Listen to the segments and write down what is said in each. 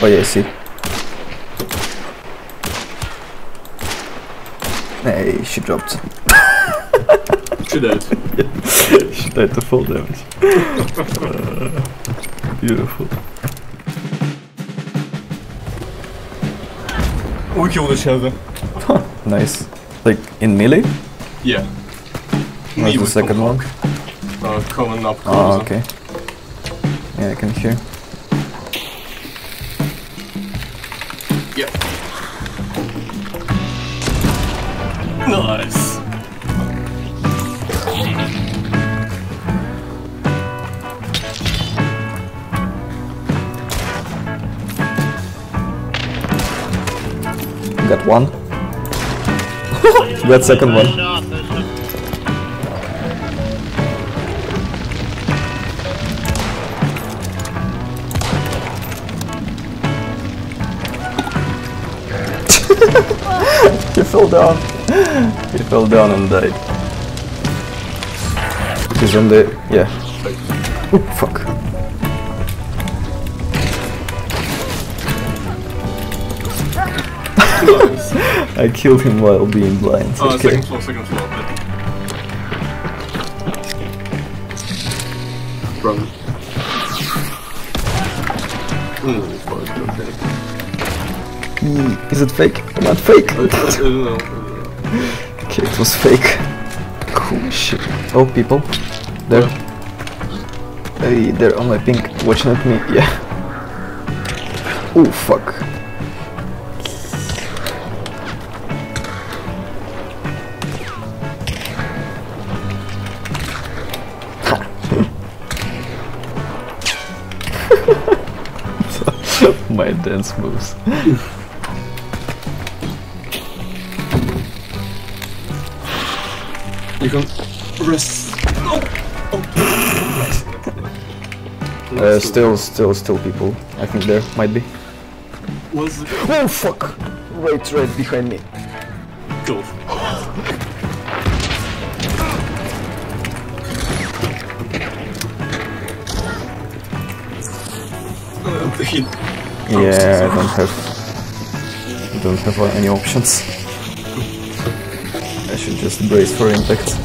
Oh yeah, I see. Hey, she dropped. She died. Yeah. She died to full damage. Beautiful. We killed each other. Huh, nice. Like in melee? Yeah. What's the second one? Coming up closer. Oh, okay. Yeah, I can hear. Yep. Nice. Got one. Got second one. He fell down. He fell down and died. He's on the... yeah. Oh, fuck. I killed him while being blind. Oh, okay. Second floor, second floor. Run. Is it fake? I'm not fake! I don't know. Okay, it was fake. Cool shit. Oh, people. They're... yeah. Hey, they're on my pink, watching at me. Yeah. Oh, fuck. My dance moves. You can rest. Oh. Oh. Still people. I think there might be. Oh fuck! Right behind me. Go. Yeah, I don't have any options. I should just brace for impact.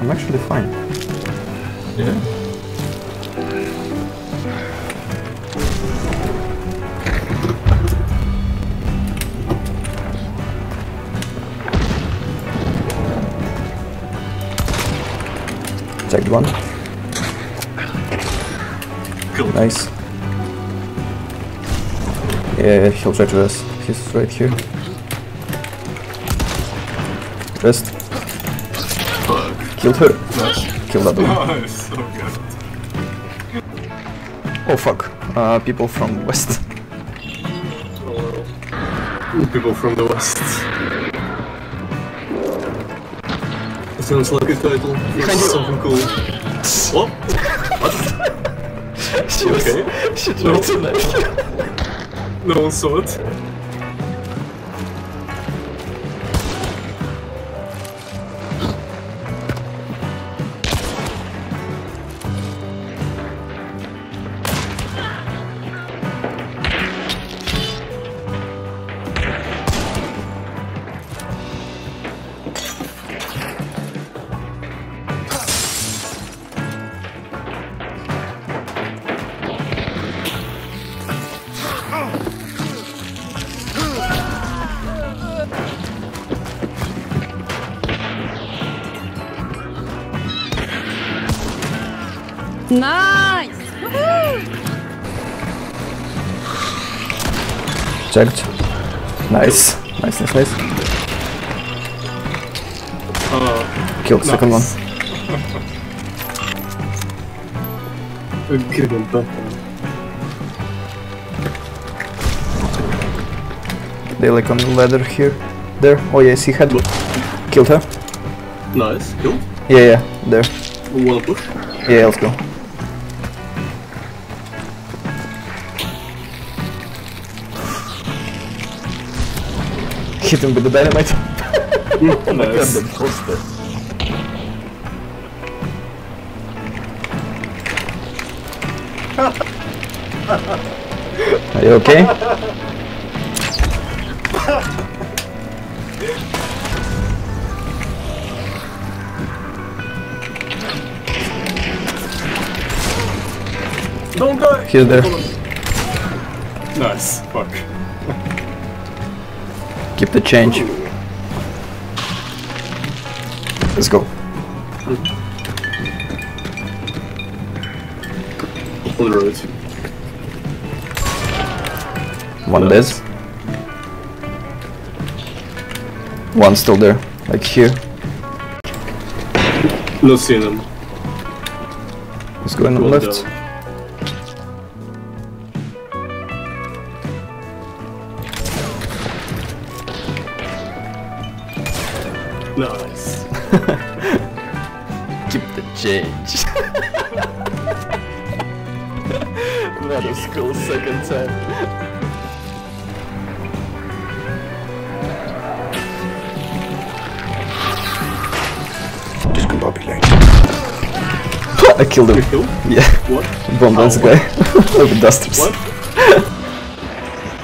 I'm actually fine. Yeah. Tagged one. Cool. Nice. Yeah, he'll try to rest. He's right here. Rest. Killed her. Nice. Killed that one. Oh, so good. Oh fuck. People from west. People from the west. It sounds like a title. It's something cool. What? What? She was okay. She tried to knife. No one saw it. Nice! Woohoo! Checked. Nice. Nice. Killed nice. Second one. Killed that one. They like on the ladder here. There. Oh yeah, I see head. Killed her. Nice. Killed? Yeah. There. One push? Yeah, let's go. Hit him with the dynamite. Oh my god, that poster. Are you okay? Don't go! He's there. Nice, fuck. Keep the change. Let's go. On the road. One dead. One still there, like here. Not seeing him. He's going on the left. Down. Nice. Keep the change. That was cool second time. Just combobulate. I killed him. You killed? Yeah. What? Bomb this guy. With dusters. What?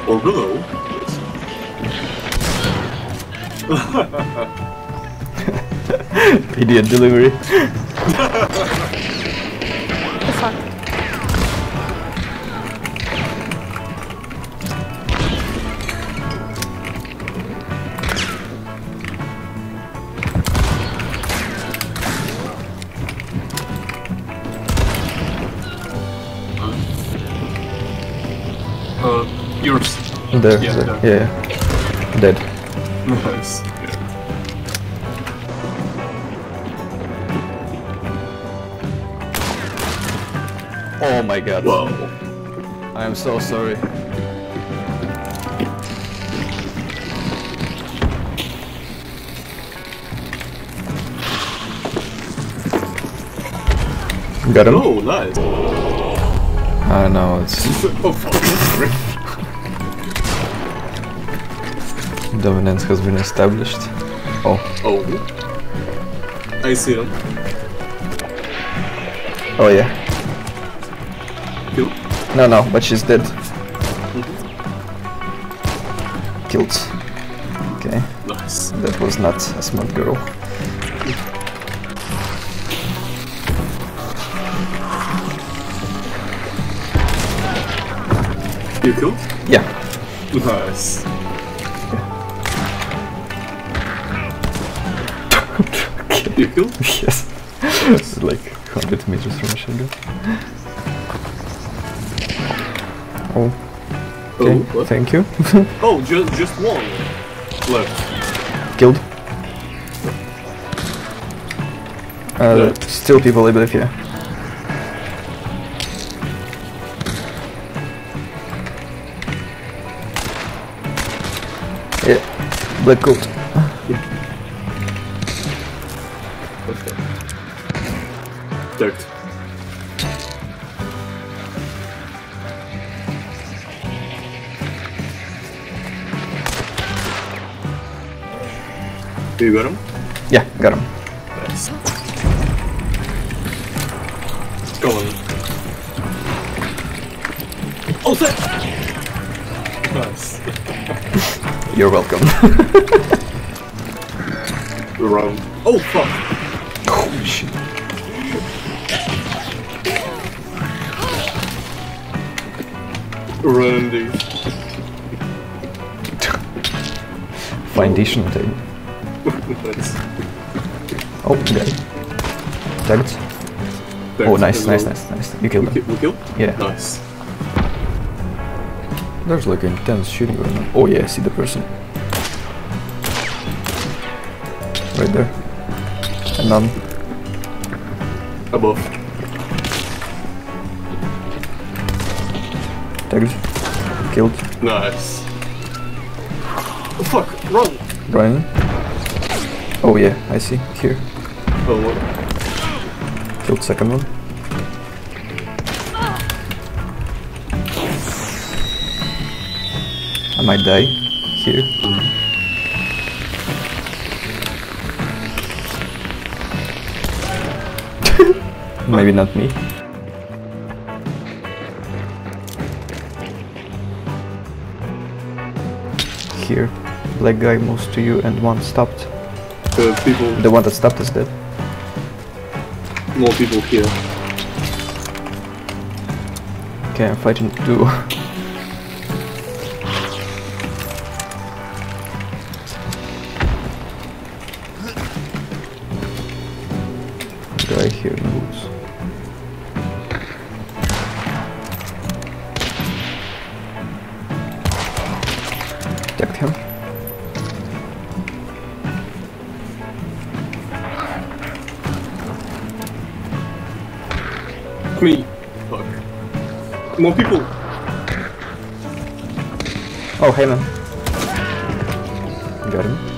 Although. Idiot delivery. The fuck? Yours. There, yeah, there. Yeah. Dead. Nice. Oh my god. Whoa. I am so sorry. Got him? Oh, nice. I know, it's... Oh, fuck. Dominance has been established. Oh. Oh. I see him. Oh, yeah. Kill? No, no, but she's dead. Mm-hmm. Killed. Okay. Nice. That was not a smart girl. You killed? Yeah. Nice. Yeah. You killed? Yes. It's like 100 meters from a shotgun. Oh, okay. Oh, thank you. Oh, just one left. Killed. Still people, I believe, yeah. Yeah, black coat. Yeah. Okay. Dirt. You got him? Yeah, got him. Nice. Go on. All set! Nice. You're welcome. We're wrong. Oh, fuck! Holy shit. Randy. Foundation thing. Oh, dead. Dead. Oh, nice, nice, nice, nice. You killed him. We killed? Yeah. Nice. There's like intense shooting going on. Oh yeah, I see the person. Right there. And none. Above. Tagged. Killed. Nice. Oh fuck, run! Run. Oh yeah, I see. Here. Oh, what? Killed second one. I might die. Here. Maybe not me. here. Black guy moves to you and one stopped. People. The one that stopped is dead. More people here. Okay, I'm fighting two. Guy here moves. Attacked him. Me. Fuck. More people. Oh, hey man. Got him.